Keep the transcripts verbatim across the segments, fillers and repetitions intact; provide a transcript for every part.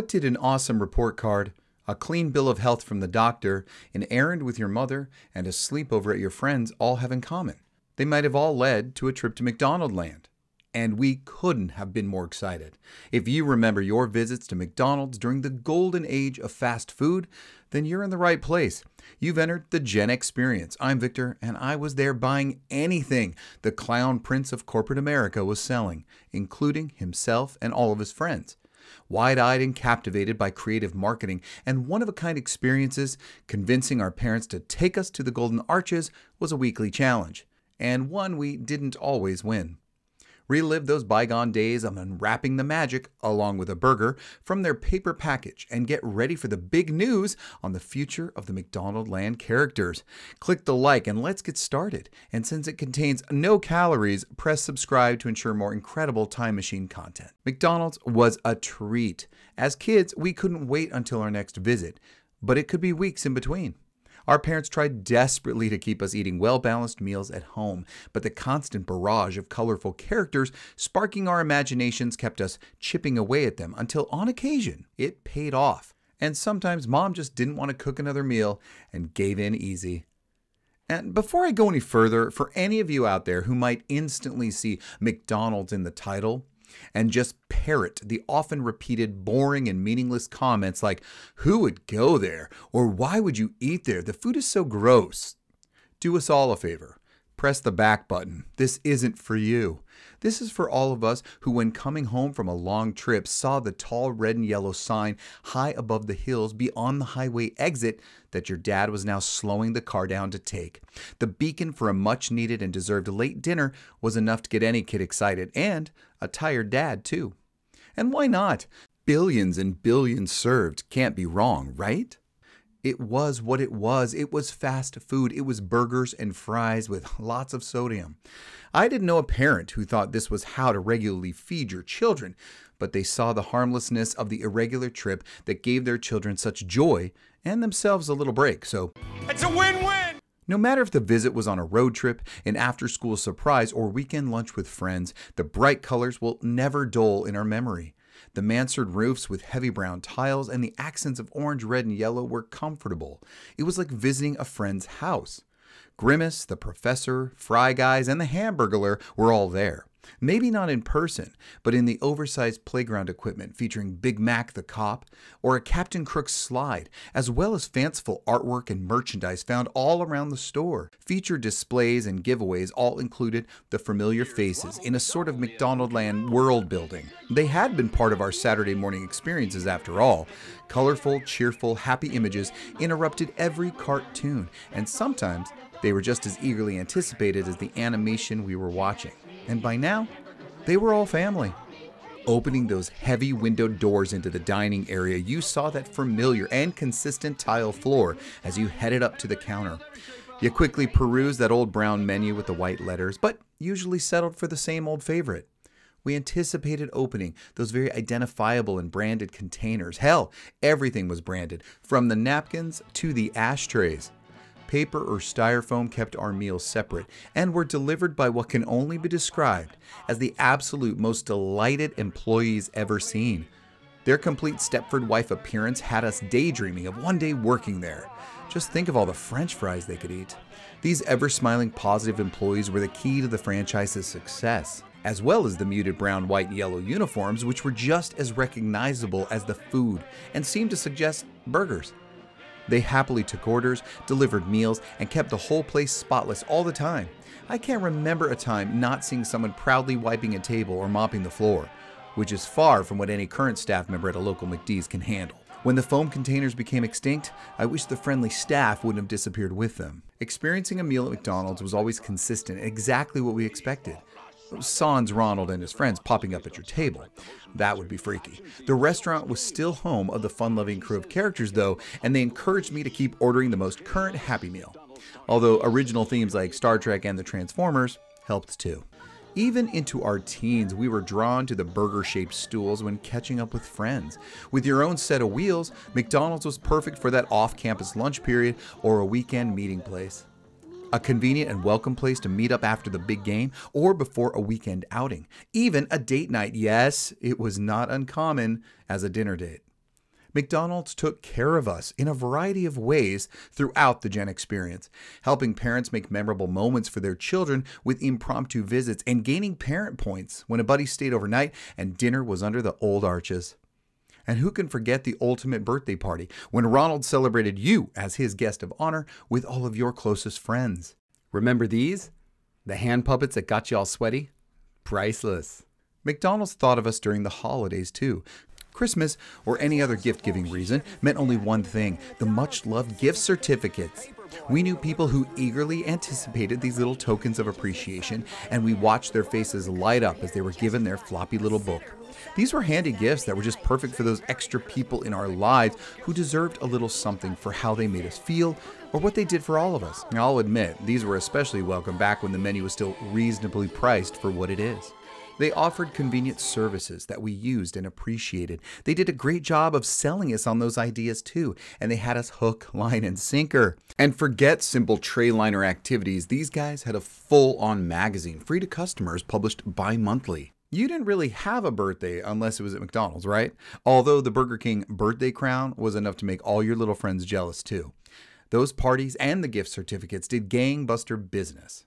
What did an awesome report card, a clean bill of health from the doctor, an errand with your mother, and a sleepover at your friend's all have in common? They might have all led to a trip to McDonaldland. And we couldn't have been more excited. If you remember your visits to McDonald's during the golden age of fast food, then you're in the right place. You've entered the GEN Xperience. I'm Victor, and I was there buying anything the clown prince of corporate America was selling, including himself and all of his friends. Wide-eyed and captivated by creative marketing and one-of-a-kind experiences, convincing our parents to take us to the Golden Arches was a weekly challenge, and one we didn't always win. Relive those bygone days of unwrapping the magic, along with a burger, from their paper package and get ready for the big news on the future of the McDonaldland characters. Click the like and let's get started. And since it contains no calories, press subscribe to ensure more incredible time machine content. McDonald's was a treat. As kids, we couldn't wait until our next visit, but it could be weeks in between. Our parents tried desperately to keep us eating well-balanced meals at home, but the constant barrage of colorful characters sparking our imaginations kept us chipping away at them until, on occasion, it paid off. And sometimes Mom just didn't want to cook another meal and gave in easy. And before I go any further, for any of you out there who might instantly see McDonald's in the title and just parrot the often repeated boring and meaningless comments like, "Who would go there?" or "Why would you eat there? The food is so gross." Do us all a favor. Press the back button. This isn't for you. This is for all of us who, when coming home from a long trip, saw the tall red and yellow sign high above the hills beyond the highway exit that your dad was now slowing the car down to take. The beacon for a much-needed and deserved late dinner was enough to get any kid excited, and a tired dad, too. And why not? Billions and billions served can't be wrong, right? It was what it was. It was fast food. It was burgers and fries with lots of sodium. I didn't know a parent who thought this was how to regularly feed your children, but they saw the harmlessness of the irregular trip that gave their children such joy and themselves a little break, so it's a win-win! No matter if the visit was on a road trip, an after-school surprise, or weekend lunch with friends, the bright colors will never dull in our memory. The mansard roofs with heavy brown tiles and the accents of orange, red, and yellow were comfortable. It was like visiting a friend's house. Grimace, the Professor, Fry Guys, and the Hamburglar were all there. Maybe not in person, but in the oversized playground equipment featuring Big Mac the Cop or a Captain Crook slide, as well as fanciful artwork and merchandise found all around the store. Featured displays and giveaways all included the familiar faces in a sort of McDonaldland world building. They had been part of our Saturday morning experiences after all. Colorful, cheerful, happy images interrupted every cartoon, and sometimes they were just as eagerly anticipated as the animation we were watching. And by now, they were all family. Opening those heavy windowed doors into the dining area, you saw that familiar and consistent tile floor as you headed up to the counter. You quickly perused that old brown menu with the white letters, but usually settled for the same old favorite. We anticipated opening those very identifiable and branded containers. Hell, everything was branded, from the napkins to the ashtrays. Paper or styrofoam kept our meals separate and were delivered by what can only be described as the absolute most delighted employees ever seen. Their complete Stepford wife appearance had us daydreaming of one day working there. Just think of all the French fries they could eat. These ever-smiling positive employees were the key to the franchise's success, as well as the muted brown, white, and yellow uniforms, which were just as recognizable as the food and seemed to suggest burgers. They happily took orders, delivered meals, and kept the whole place spotless all the time. I can't remember a time not seeing someone proudly wiping a table or mopping the floor, which is far from what any current staff member at a local McD's can handle. When the foam containers became extinct, I wish the friendly staff wouldn't have disappeared with them. Experiencing a meal at McDonald's was always consistent, exactly what we expected. Sans Ronald and his friends popping up at your table. That would be freaky. The restaurant was still home of the fun-loving crew of characters, though, and they encouraged me to keep ordering the most current Happy Meal. Although original themes like Star Trek and the Transformers helped too. Even into our teens, we were drawn to the burger-shaped stools when catching up with friends. With your own set of wheels, McDonald's was perfect for that off-campus lunch period or a weekend meeting place. A convenient and welcome place to meet up after the big game or before a weekend outing. Even a date night, yes, it was not uncommon as a dinner date. McDonald's took care of us in a variety of ways throughout the GEN Xperience, helping parents make memorable moments for their children with impromptu visits and gaining parent points when a buddy stayed overnight and dinner was under the old arches. And who can forget the ultimate birthday party when Ronald celebrated you as his guest of honor with all of your closest friends? Remember these? The hand puppets that got you all sweaty? Priceless. McDonald's thought of us during the holidays too. Christmas, or any other gift-giving reason, meant only one thing, the much-loved gift certificates. We knew people who eagerly anticipated these little tokens of appreciation, and we watched their faces light up as they were given their floppy little book. These were handy gifts that were just perfect for those extra people in our lives who deserved a little something for how they made us feel or what they did for all of us. Now, I'll admit, these were especially welcome back when the menu was still reasonably priced for what it is. They offered convenient services that we used and appreciated. They did a great job of selling us on those ideas too, and they had us hook, line, and sinker. And forget simple tray liner activities, these guys had a full-on magazine, free to customers, published bi-monthly. You didn't really have a birthday unless it was at McDonald's, right? Although the Burger King birthday crown was enough to make all your little friends jealous too. Those parties and the gift certificates did gangbuster business.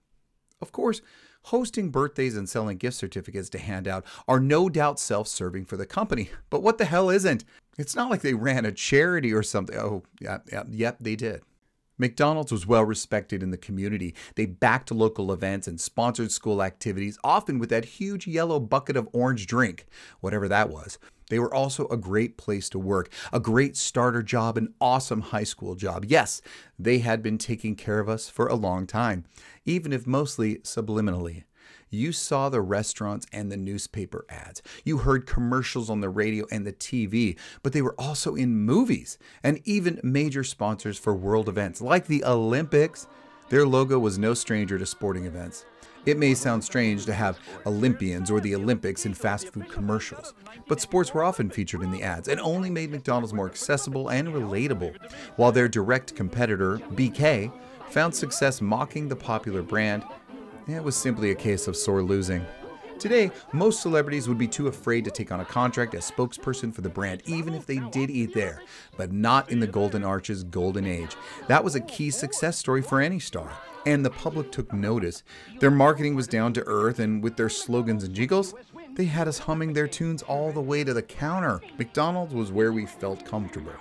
Of course, hosting birthdays and selling gift certificates to hand out are no doubt self-serving for the company, but what the hell isn't? It's not like they ran a charity or something. Oh, yep, yeah, yep, yeah, yeah, they did. McDonald's was well respected in the community. They backed local events and sponsored school activities, often with that huge yellow bucket of orange drink, whatever that was. They were also a great place to work, a great starter job, an awesome high school job. Yes, they had been taking care of us for a long time, even if mostly subliminally. You saw the restaurants and the newspaper ads. You heard commercials on the radio and the T V, but they were also in movies and even major sponsors for world events like the Olympics. Their logo was no stranger to sporting events. It may sound strange to have Olympians or the Olympics in fast food commercials, but sports were often featured in the ads and only made McDonald's more accessible and relatable, while their direct competitor, B K, found success mocking the popular brand. It was simply a case of sore losing. Today, most celebrities would be too afraid to take on a contract as spokesperson for the brand, even if they did eat there, but not in the Golden Arches' golden age. That was a key success story for any star, and the public took notice. Their marketing was down to earth, and with their slogans and jingles, they had us humming their tunes all the way to the counter. McDonald's was where we felt comfortable.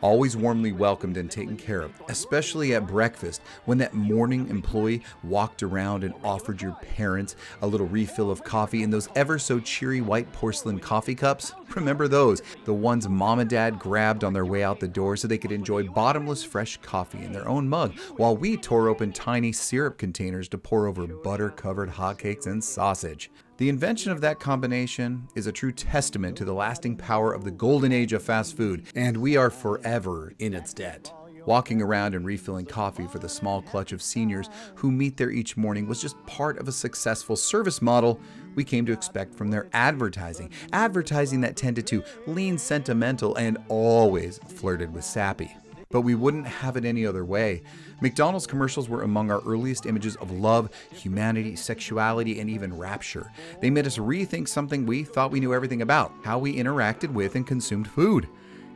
Always warmly welcomed and taken care of, especially at breakfast when that morning employee walked around and offered your parents a little refill of coffee in those ever so cheery white porcelain coffee cups. Remember those, the ones mom and dad grabbed on their way out the door so they could enjoy bottomless fresh coffee in their own mug while we tore open tiny syrup containers to pour over butter-covered hotcakes and sausage. The invention of that combination is a true testament to the lasting power of the golden age of fast food, and we are forever in its debt. Walking around and refilling coffee for the small clutch of seniors who meet there each morning was just part of a successful service model we came to expect from their advertising. Advertising that tended to lean sentimental and always flirted with sappy. But we wouldn't have it any other way. McDonald's commercials were among our earliest images of love, humanity, sexuality, and even rapture. They made us rethink something we thought we knew everything about, how we interacted with and consumed food,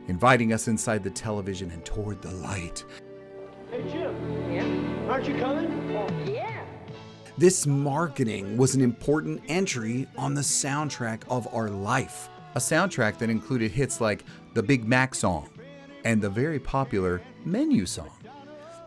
inviting us inside the television and toward the light. Hey Jim, yeah? Aren't you coming? Oh, yeah. This marketing was an important entry on the soundtrack of our life, a soundtrack that included hits like the Big Mac song, and the very popular menu song.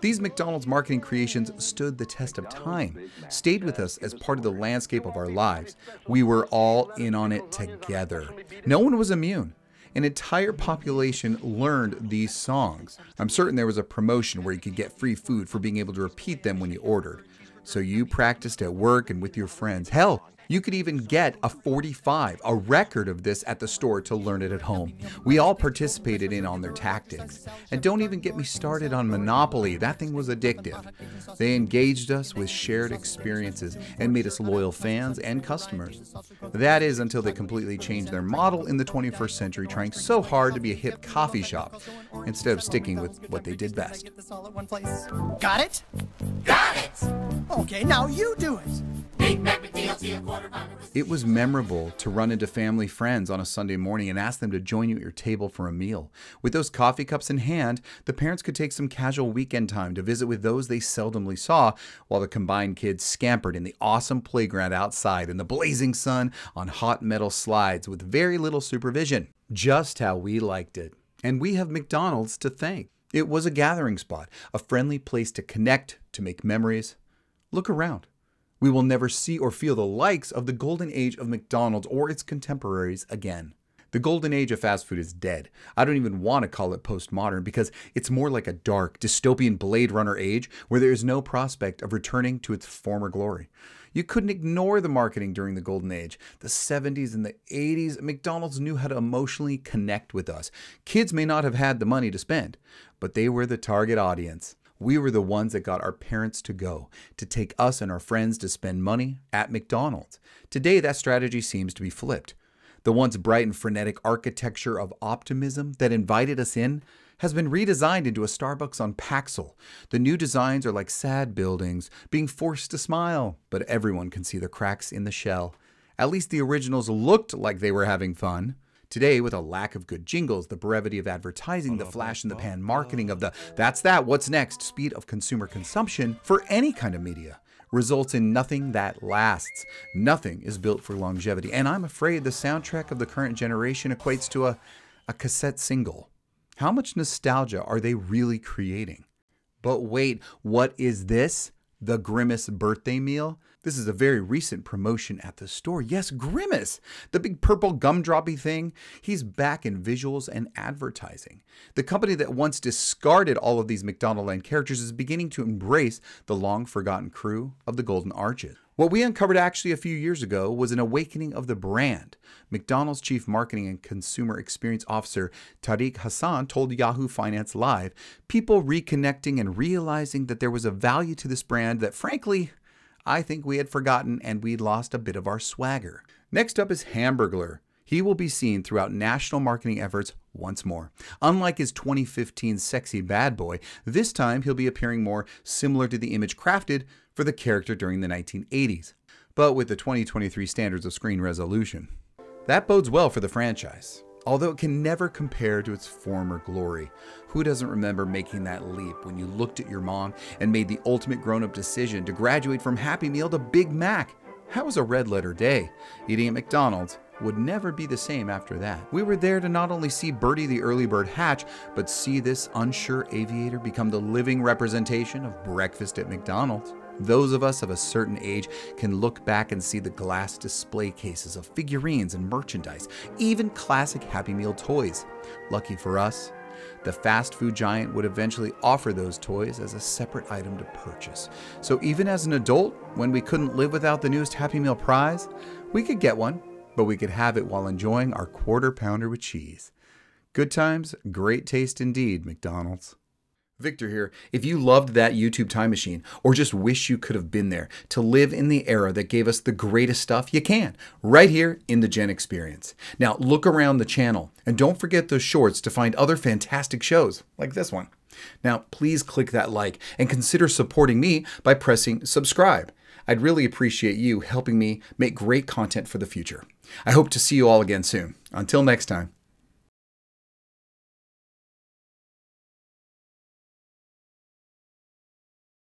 These McDonald's marketing creations stood the test of time, stayed with us as part of the landscape of our lives. We were all in on it together. No one was immune. An entire population learned these songs. I'm certain there was a promotion where you could get free food for being able to repeat them when you ordered. So you practiced at work and with your friends. Hell, you could even get a forty-five, a record of this at the store to learn it at home. We all participated in on their tactics. And don't even get me started on Monopoly. That thing was addictive. They engaged us with shared experiences and made us loyal fans and customers. That is until they completely changed their model in the twenty-first century, trying so hard to be a hip coffee shop instead of sticking with what they did best. Got it? Got it! Okay, now you do it! Big Mac McDonald's. It was memorable to run into family friends on a Sunday morning and ask them to join you at your table for a meal. With those coffee cups in hand, the parents could take some casual weekend time to visit with those they seldomly saw, while the combined kids scampered in the awesome playground outside in the blazing sun on hot metal slides with very little supervision. Just how we liked it. And we have McDonald's to thank. It was a gathering spot, a friendly place to connect, to make memories. Look around. We will never see or feel the likes of the golden age of McDonald's or its contemporaries again. The golden age of fast food is dead. I don't even want to call it postmodern because it's more like a dark, dystopian Blade Runner age where there is no prospect of returning to its former glory. You couldn't ignore the marketing during the golden age. The seventies and the eighties, McDonald's knew how to emotionally connect with us. Kids may not have had the money to spend, but they were the target audience. We were the ones that got our parents to go, to take us and our friends to spend money at McDonald's. Today, that strategy seems to be flipped. The once bright and frenetic architecture of optimism that invited us in has been redesigned into a Starbucks on Paxil. The new designs are like sad buildings, being forced to smile, but everyone can see the cracks in the shell. At least the originals looked like they were having fun. Today, with a lack of good jingles, the brevity of advertising, the flash-in-the-pan marketing of the that's that, what's next speed of consumer consumption for any kind of media results in nothing that lasts. Nothing is built for longevity, and I'm afraid the soundtrack of the current generation equates to a, a cassette single. How much nostalgia are they really creating? But wait, what is this? The Grimace birthday meal? This is a very recent promotion at the store. Yes, Grimace, the big purple gumdroppy thing. He's back in visuals and advertising. The company that once discarded all of these McDonaldland characters is beginning to embrace the long-forgotten crew of the Golden Arches. What we uncovered actually a few years ago was an awakening of the brand. McDonald's Chief Marketing and Consumer Experience Officer Tariq Hassan told Yahoo Finance Live, people reconnecting and realizing that there was a value to this brand that, frankly, I think we had forgotten, and we lost a bit of our swagger. Next up is Hamburglar. He will be seen throughout national marketing efforts once more. Unlike his twenty fifteen sexy bad boy, this time he'll be appearing more similar to the image crafted for the character during the nineteen eighties, but with the twenty twenty-three standards of screen resolution. That bodes well for the franchise, although it can never compare to its former glory. Who doesn't remember making that leap when you looked at your mom and made the ultimate grown-up decision to graduate from Happy Meal to Big Mac? That was a red-letter day. Eating at McDonald's would never be the same after that. We were there to not only see Birdie the Early Bird hatch, but see this unsure aviator become the living representation of breakfast at McDonald's. Those of us of a certain age can look back and see the glass display cases of figurines and merchandise, even classic Happy Meal toys. Lucky for us, the fast food giant would eventually offer those toys as a separate item to purchase. So even as an adult, when we couldn't live without the newest Happy Meal prize, we could get one, but we could have it while enjoying our quarter pounder with cheese. Good times, great taste indeed, McDonald's. Victor here. If you loved that YouTube time machine, or just wish you could have been there to live in the era that gave us the greatest stuff, you can, right here in the Gen Experience. Now look around the channel, and don't forget those shorts to find other fantastic shows like this one. Now please click that like, and consider supporting me by pressing subscribe. I'd really appreciate you helping me make great content for the future. I hope to see you all again soon. Until next time.